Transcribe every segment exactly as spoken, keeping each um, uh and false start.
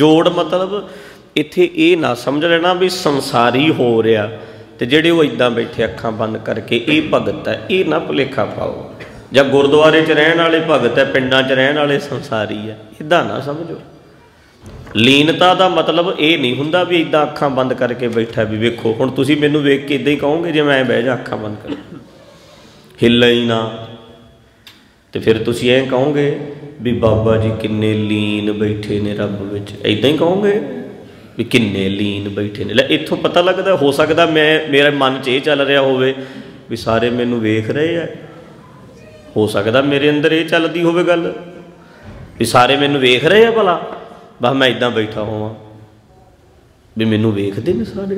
जोड़ मतलब इत्थे ये ना समझ लेना भी संसारी हो रहा तो जेडे वो इदा बैठे अखा बंद करके ये भगत है, ये ना भुलेखा पाओ। जब गुरुद्वारे च रहने वाले भगत है, पिंडा च रहने वाले संसारी है, इदा ना समझो। लीनता का मतलब ये नहीं होंदा भी इदा अखा बंद करके बैठा भी वेखो हुण तुसीं मैनूं वेख के इदा ही कहोगे जे मैं बह जा अखा बंद कर हिल ही ना, तो फिर तुसीं ऐ कहोगे भी बाबा जी किन्ने लीन बैठे ने रब विच, इदा ही कहोगे भी किन्ने लीन बैठे ने। इत्थों पता लगता हो सकता मैं मेरे मन च ये चल रहा होवे भी सारे मैनूं वेख रहे है, हो सकता मेरे अंदर ये चलती होवे गल भी सारे मैनूं वेख रहे है भला बस मैं इदा बैठा होवां भी मैनूं वेखदे ने सारे।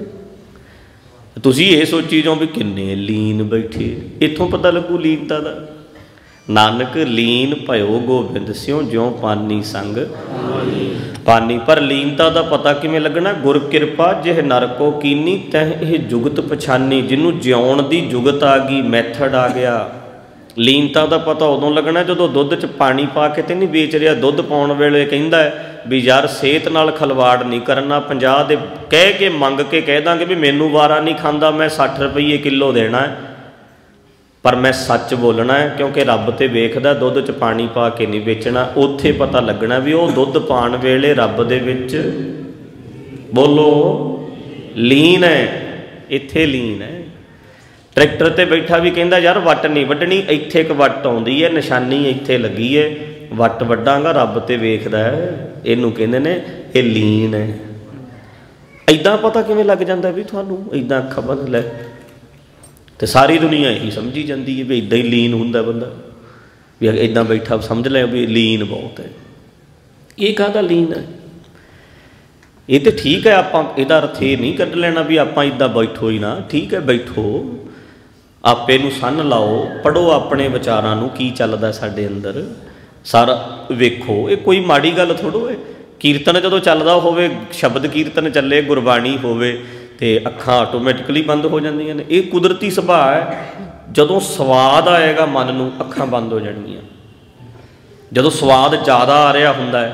तुसीं ये सोची जाओ भी किन्ने लीन बैठे, इत्थों पता लगू लीनता दा। नानक लीन भयो गोबिंद सिंह ज्यों पानी संग पानी। पर लीनता का पता किवें लगना? गुर किरपा जिह नरको कीनी तह यह जुगत पछानी। जिन्हों जिउण की जुगत आ गई, मैथड आ गया। लीनता का पता उदों लगना जदों दुध च पानी पा के तो नहीं बेच रहा। दुध पाने वेले कहिंदा भी यार सेहत नाल खिलवाड़ नहीं करना, पचास दे कह के मंग के कह देंगे भी मैनू वारा नहीं खांदा, मैं साठ रुपये किलो देना है पर मैं सच बोलना है क्योंकि रब तो वेखदा, दुध च पानी पा के नहीं बेचना। उत्थे पता लगना भी वो दुध पाने वेले रब दे विच बोलो लीन है, इत्थे लीन है। ट्रैक्टर ते बैठा भी कहिंदा यार वट नहीं वड्डनी, इत्थे एक वट आउंदी है निशानी इत्थे लगी है, वट वड्डांगा रब ते वेखदा है, इहनूं कहिंदे ने ये लीन है। इदां पता किवें लग जांदा भी तुहानूं इदां खबर लै तो सारी दुनिया यही समझी जाती है भी इदा ही लीन होंदा बंदा, भी इदा बैठा समझ लो भी लीन बहुत है। ये कहता लीन है, ये तो ठीक है। आप इहदा अर्थ ये नहीं कढ लेना भी आप इदा बैठो ही ना, ठीक है बैठो, आपे नूं सन लाओ, पढ़ो अपने विचारां नूं की चलदा साडे अंदर सारा वेखो। ये कोई माड़ी गल थोड़ो है। कीर्तन जदों चलदा होवे, शब्द कीर्तन चले, गुरबाणी होवे तो अखा आटोमैटिकली बंद हो जाए ने, ये कुदरती सुभा है। जदों स्वाद आएगा मन में अखा बंद हो जाएगियां। जदों स्वाद ज़्यादा आ रहा होंदा है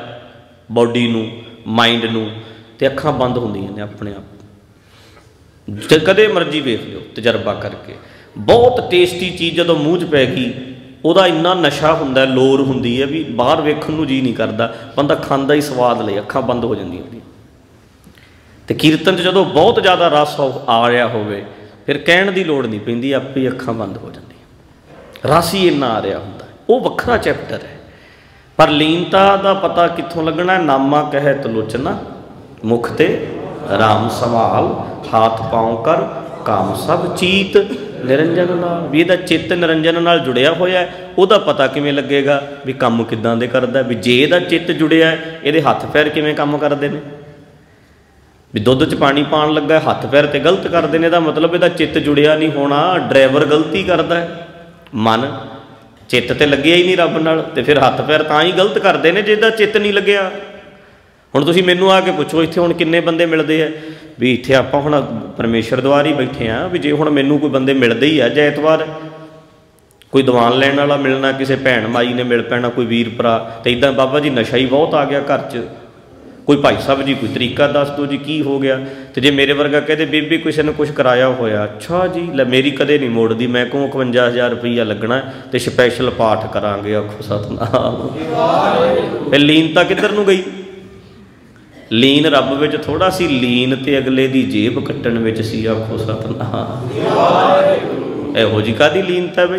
बॉडी नूं माइंड नूं तो अखा बंद होंदियां ने अपने आप। कदे मर्जी वेख लो तजर्बा करके, बहुत टेस्टी चीज़ जदों मूँह च पै गई उहदा इन्ना नशा हुंदा, लोर हुंदी है भी बाहर वेखण नूं जी नहीं करदा, बंदा खांदा ही स्वाद लई अखा बंद हो जांदियां। तो कीर्तन जो बहुत ज़्यादा रस आ रहा हो फिर कहण की लोड़ नहीं पैंदी, आप ही अखा बंद हो जाती, रस ही इन्ना आ रहा होंदा। वो वखरा चैप्टर है। पर लीनता का पता कितों लगना? नामा कहत लोचना मुखते राम संभाल, हाथ पाँव कर काम सब चीत निरंजन नाल। भी इहदा चित्त निरंजन नाल जुड़िया होया है, उहदा पता किवें लगेगा भी काम किदां दे करदा। भी जे इहदा चित्त जुड़िया है इहदे हत्थ पैर किवें काम करदे ने, भी दुध च पानी पान लगा हत्थ पैर तो गलत करते हैं, मतलब इहदा चित्त जुड़िया नहीं होना। ड्राइवर गलती करता है, मन चित्त तो लग्या ही नहीं रब नाल, तो फिर हत्थ पैर तां ही गलत करते हैं जिहदा चित्त नहीं लग्या। हुण तुसीं मैनूं आ के पुछो इत्थे हुण किन्ने बंदे मिलदे आ भी इत्थे आपां हुण परमेश्वर द्वार ही बैठे हाँ, भी जे हुण मैनूं कोई बंदे मिलदे ही आ, जे एतवार कोई दवान लैण वाला मिलना, किसी भैण माई ने मिल पैना, कोई वीर भरा, तो इदां बाबा जी नशा ही बहुत आ गया घर च, कोई भाई साहब जी कोई तरीका दस दो जी की हो गया। तो जे मेरे वर्गा कहते बेबी किसी ने कुछ कराया होया, अच्छा जी लै मेरी कदे नहीं मोड़ती, मैं कहूँ इकवंजा हज़ार रुपया लगना तो स्पैशल पाठ करांगे, आखो सतनाम। लीनता किधर नूं गई? लीन रब विच थोड़ा सी, लीन ते अगले की जेब कट्टण विच सी, आखो सतनाम। इहो जी काहदी लीनता बई?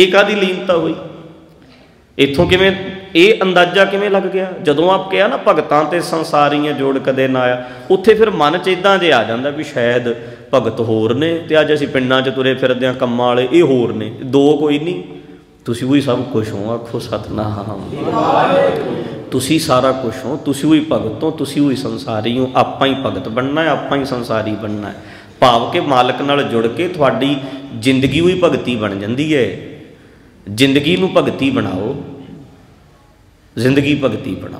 ये काहदी लीनता होई? इत्थों किवें ये अंदाजा किवें लग गया? जदों आप कहा ना भगतां ते संसारियां जोड़ कदे ना आया, उत्थे फिर मन च इदां जे आ जांदा भी शायद भगत होर ने ते अज असीं पिंडां च तुरे फिरदे आं कम्मां वाले ये होर ने, दो कोई नहीं, तुसीं उही सब कुछ हो, आखो सतनाम। तुसीं सारा कुछ हो, तुसीं उही भगत हो, तुसीं उही संसारी हो। आपां ही भगत बनना है, आपां ही संसारी बनना है, भाव के मालक नाल जुड़ के तुहाडी जिंदगी उही भगती बन जांदी है। जिंदगी नूं भगती बनाओ, जिंदगी भगती बनाओ।